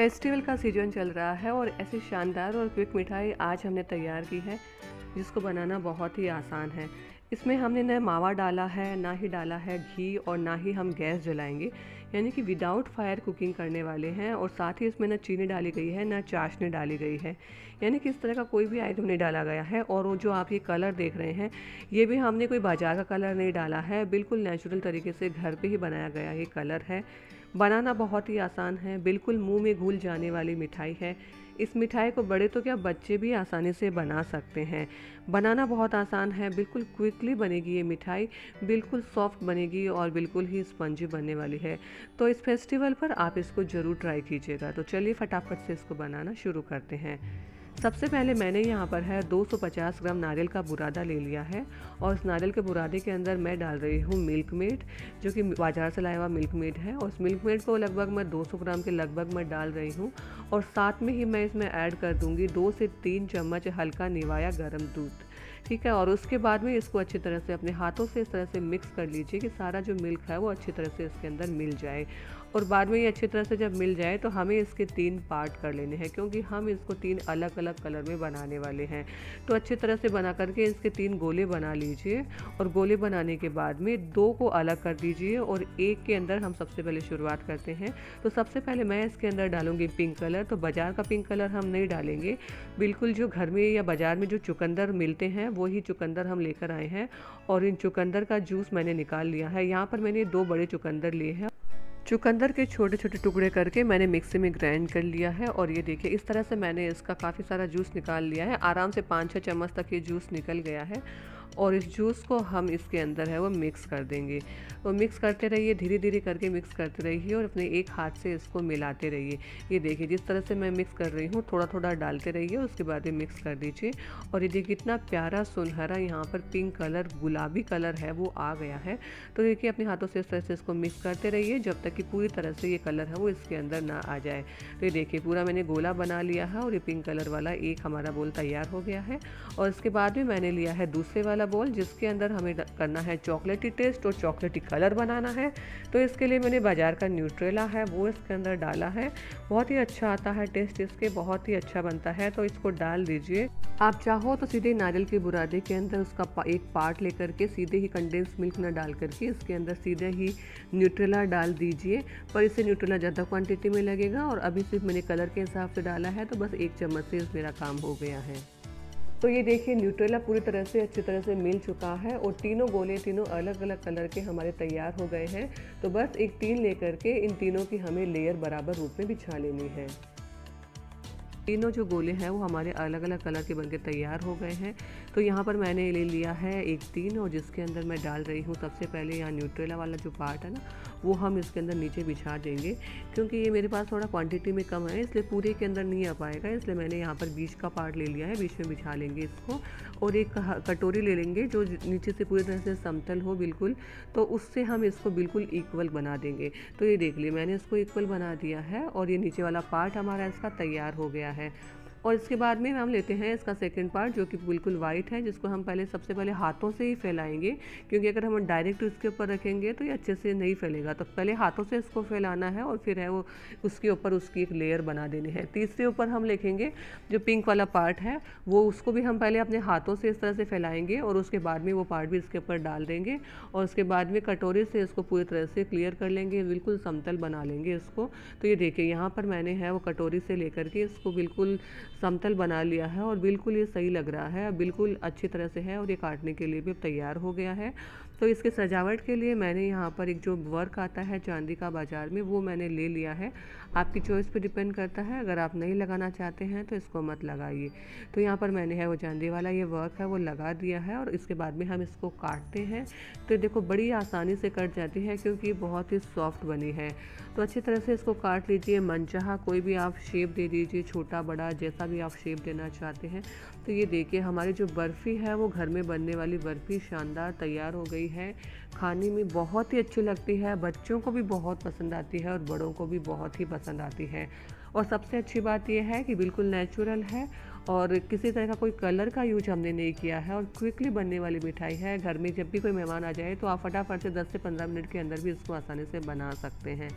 Festival का season चल रहा है और ऐसी शानदार और क्विक मिठाई आज हमने तैयार की है जिसको बनाना बहुत ही आसान है। इसमें हमने ना मावा डाला है, ना ही डाला है घी और ना ही हम गैस जलाएंगे, यानी कि विदाउट फायर कुकिंग करने वाले हैं। और साथ ही इसमें ना चीनी डाली गई है, ना चाशनी डाली गई है, यानी कि इस तरह का कोई भी आइटम नहीं डाला गया है। और वो जो आप ये कलर देख रहे हैं, ये भी हमने कोई बाजार का कलर नहीं डाला है, बिल्कुल नेचुरल तरीके से घर पर ही बनाया गया ये कलर है। बनाना बहुत ही आसान है, बिल्कुल मुँह में घुल जाने वाली मिठाई है। इस मिठाई को बड़े तो क्या बच्चे भी आसानी से बना सकते हैं। बनाना बहुत आसान है, बिल्कुल क्विकली बनेगी ये मिठाई, बिल्कुल सॉफ्ट बनेगी और बिल्कुल ही स्पंजी बनने वाली है। तो इस फेस्टिवल पर आप इसको ज़रूर ट्राई कीजिएगा। तो चलिए फटाफट से इसको बनाना शुरू करते हैं। सबसे पहले मैंने यहाँ पर है 250 ग्राम नारियल का बुरादा ले लिया है और इस नारियल के बुरादे के अंदर मैं डाल रही हूँ मिल्कमेड, जो कि बाजार से लाया हुआ मिल्कमेड है। और इस मिल्कमेड को लगभग मैं 200 ग्राम के लगभग मैं डाल रही हूँ। और साथ में ही मैं इसमें ऐड कर दूँगी 2 से 3 चम्मच हल्का निवाया गर्म दूध, ठीक है। और उसके बाद में इसको अच्छी तरह से अपने हाथों से इस तरह से मिक्स कर लीजिए कि सारा जो मिल्क है वो अच्छी तरह से इसके अंदर मिल जाए। और बाद में ये अच्छी तरह से जब मिल जाए तो हमें इसके 3 पार्ट कर लेने हैं, क्योंकि हम इसको 3 अलग अलग कलर में बनाने वाले हैं। तो अच्छी तरह से बना करके इसके 3 गोले बना लीजिए। और गोले बनाने के बाद में 2 को अलग कर दीजिए और एक के अंदर हम सबसे पहले शुरुआत करते हैं। तो सबसे पहले मैं इसके अंदर डालूँगी पिंक कलर। तो बाज़ार का पिंक कलर हम नहीं डालेंगे, बिल्कुल जो घर में या बाज़ार में जो चुकंदर मिलते हैं वही चुकंदर हम लेकर आए हैं। और इन चुकंदर का जूस मैंने निकाल लिया है। यहाँ पर मैंने 2 बड़े चुकंदर लिए हैं, चुकंदर के छोटे छोटे टुकड़े करके मैंने मिक्सी में ग्राइंड कर लिया है। और ये देखिए इस तरह से मैंने इसका काफ़ी सारा जूस निकाल लिया है, आराम से 5-6 चम्मच तक ये जूस निकल गया है। और इस जूस को हम इसके अंदर है वो मिक्स कर देंगे। तो मिक्स करते रहिए, धीरे धीरे करके मिक्स करते रहिए और अपने एक हाथ से इसको मिलाते रहिए। ये देखिए जिस तरह से मैं मिक्स कर रही हूँ, थोड़ा थोड़ा डालते रहिए, उसके बाद ये मिक्स कर दीजिए। और ये देखिए कितना प्यारा सुनहरा यहाँ पर पिंक कलर, गुलाबी कलर है वो आ गया है। तो देखिए अपने हाथों से इस तरह से इसको मिक्स करते रहिए जब तक कि पूरी तरह से ये कलर है वो इसके अंदर ना आ जाए। तो ये देखिए पूरा मैंने गोला बना लिया है और ये पिंक कलर वाला एक हमारा बोल तैयार हो गया है। और इसके बाद में मैंने लिया है दूसरे बोल, जिसके अंदर हमें करना है चॉकलेटी टेस्ट और चॉकलेटी कलर बनाना है। तो इसके लिए मैंने बाजार का न्यूट्रेला है वो इसके अंदर डाला है। बहुत ही अच्छा आता है टेस्ट, इसके बहुत ही अच्छा बनता है, तो इसको डाल दीजिए। आप चाहो तो सीधे नारियल के बुरादे के अंदर उसका एक पार्ट लेकर के सीधे ही कंडेंस मिल्क ना डाल करके इसके अंदर सीधे ही न्यूट्रेला डाल दीजिए, पर इससे न्यूट्रेला ज़्यादा क्वान्टिटी में लगेगा। और अभी सिर्फ मैंने कलर के हिसाब से डाला है, तो बस 1 चम्मच से मेरा काम हो गया है। तो ये देखिए न्यूट्रेला पूरी तरह से अच्छी तरह से मिल चुका है और तीनों गोले तीनों अलग अलग कलर के हमारे तैयार हो गए हैं। तो बस एक तीन लेकर के इन तीनों की हमें लेयर बराबर रूप में बिछा लेनी है। तीनों जो गोले हैं वो हमारे अलग अलग कलर के बनके तैयार हो गए हैं। तो यहाँ पर मैंने ले लिया है एक तीन और जिसके अंदर मैं डाल रही हूँ सबसे पहले यहाँ न्यूट्रेला वाला जो पार्ट है ना, वो हम इसके अंदर नीचे बिछा देंगे, क्योंकि ये मेरे पास थोड़ा क्वांटिटी में कम है इसलिए पूरे के अंदर नहीं आ पाएगा। इसलिए मैंने यहाँ पर बीच का पार्ट ले लिया है, बीच में बिछा लेंगे इसको। और एक कटोरी ले लेंगे जो नीचे से पूरी तरह से समतल हो बिल्कुल, तो उससे हम इसको बिल्कुल इक्वल बना देंगे। तो ये देख लिए मैंने इसको इक्वल बना दिया है और ये नीचे वाला पार्ट हमारा इसका तैयार हो गया है। और इसके बाद में हम लेते हैं इसका सेकंड पार्ट जो कि बिल्कुल वाइट है, जिसको हम पहले सबसे पहले हाथों से ही फैलाएंगे, क्योंकि अगर हम डायरेक्ट उसके ऊपर रखेंगे तो ये अच्छे से नहीं फैलेगा। तो पहले हाथों से इसको फैलाना है और फिर है वो उसके ऊपर उसकी एक लेयर बना देनी है। तीसरे ऊपर हम लिखेंगे जो पिंक वाला पार्ट है वो, उसको भी हम पहले अपने हाथों से इस तरह से फैलाएँगे और उसके बाद में वो पार्ट भी इसके ऊपर डाल देंगे। और उसके बाद में कटोरे से इसको पूरी तरह से क्लियर कर लेंगे, बिल्कुल समतल बना लेंगे इसको। तो ये देखिए यहाँ पर मैंने है वो कटोरी से लेकर के इसको बिल्कुल समतल बना लिया है और बिल्कुल ये सही लग रहा है, बिल्कुल अच्छी तरह से है और ये काटने के लिए भी तैयार हो गया है। तो इसके सजावट के लिए मैंने यहाँ पर एक जो वर्क आता है चांदी का बाज़ार में, वो मैंने ले लिया है। आपकी चॉइस पे डिपेंड करता है, अगर आप नहीं लगाना चाहते हैं तो इसको मत लगाइए। तो यहाँ पर मैंने है वो चांदी वाला ये वर्क है वो लगा दिया है और इसके बाद में हम इसको काटते हैं। तो देखो बड़ी आसानी से कट जाती है क्योंकि बहुत ही सॉफ्ट बनी है। तो अच्छी तरह से इसको काट लीजिए, मनचाहा कोई भी आप शेप दे दीजिए, छोटा बड़ा जैसा भी आप शेप देना चाहते हैं। तो ये देखिए हमारी जो बर्फ़ी है वो घर में बनने वाली बर्फ़ी शानदार तैयार हो गई है। खाने में बहुत ही अच्छी लगती है, बच्चों को भी बहुत पसंद आती है और बड़ों को भी बहुत ही पसंद आती है। और सबसे अच्छी बात यह है कि बिल्कुल नेचुरल है और किसी तरह का कोई कलर का यूज हमने नहीं किया है और क्विकली बनने वाली मिठाई है। घर में जब भी कोई मेहमान आ जाए तो आप फटाफट से 10 से 15 मिनट के अंदर भी इसको आसानी से बना सकते हैं।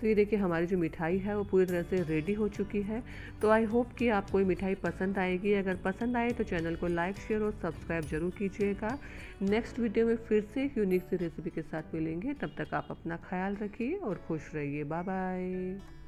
तो ये देखिए हमारी जो मिठाई है वो पूरी तरह से रेडी हो चुकी है। तो आई होप कि आपको ये मिठाई पसंद आएगी। अगर पसंद आए तो चैनल को लाइक, शेयर और सब्सक्राइब ज़रूर कीजिएगा। नेक्स्ट वीडियो में फिर से एक यूनिक सी रेसिपी के साथ मिलेंगे। तब तक आप अपना ख्याल रखिए और खुश रहिए। Bye bye.